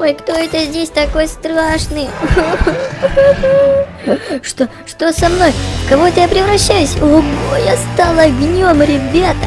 Ой, кто это здесь такой страшный? Что со мной? В кого-то я превращаюсь? Ого, я стал огнем, ребята!